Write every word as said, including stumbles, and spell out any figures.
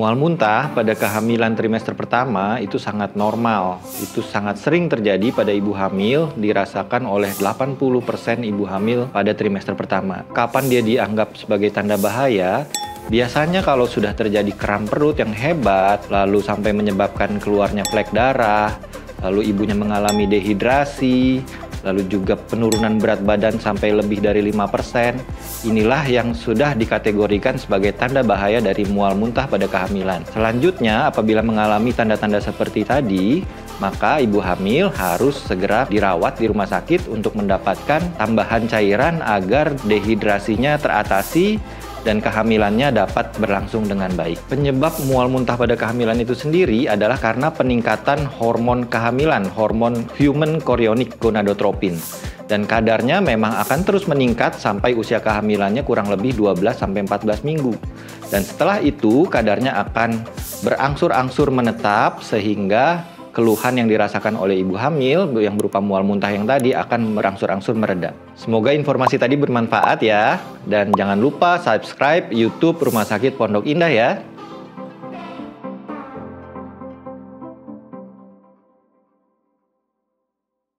Mual muntah pada kehamilan trimester pertama itu sangat normal. Itu sangat sering terjadi pada ibu hamil, dirasakan oleh delapan puluh persen ibu hamil pada trimester pertama. Kapan dia dianggap sebagai tanda bahaya? Biasanya kalau sudah terjadi kram perut yang hebat, lalu sampai menyebabkan keluarnya flek darah, lalu ibunya mengalami dehidrasi, lalu juga penurunan berat badan sampai lebih dari lima persen. Inilah yang sudah dikategorikan sebagai tanda bahaya dari mual muntah pada kehamilan. Selanjutnya, apabila mengalami tanda-tanda seperti tadi, maka ibu hamil harus segera dirawat di rumah sakit untuk mendapatkan tambahan cairan agar dehidrasinya teratasi dan kehamilannya dapat berlangsung dengan baik. Penyebab mual muntah pada kehamilan itu sendiri adalah karena peningkatan hormon kehamilan, hormon human chorionic gonadotropin. Dan kadarnya memang akan terus meningkat sampai usia kehamilannya kurang lebih dua belas sampai empat belas minggu. Dan setelah itu kadarnya akan berangsur-angsur menetap sehingga keluhan yang dirasakan oleh ibu hamil yang berupa mual muntah yang tadi akan berangsur-angsur mereda. Semoga informasi tadi bermanfaat ya. Dan jangan lupa subscribe YouTube Rumah Sakit Pondok Indah ya.